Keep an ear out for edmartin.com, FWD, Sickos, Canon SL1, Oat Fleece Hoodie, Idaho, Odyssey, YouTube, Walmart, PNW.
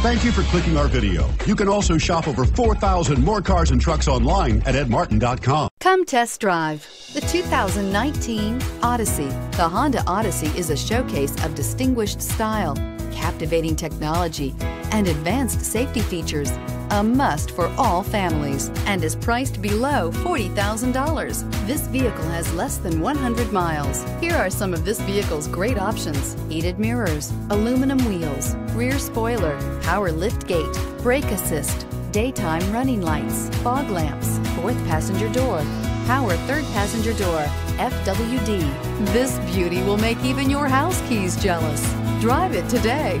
Thank you for clicking our video. You can also shop over 4,000 more cars and trucks online at edmartin.com. Come test drive the 2019 Odyssey. The Honda Odyssey is a showcase of distinguished style, captivating technology, and advanced safety features, a must for all families, and is priced below $40,000. This vehicle has less than 100 miles. Here are some of this vehicle's great options: heated mirrors, aluminum wheels, rear spoiler, power lift gate, brake assist, daytime running lights, fog lamps, fourth passenger door, power third passenger door, FWD. This beauty will make even your house keys jealous. Drive it today.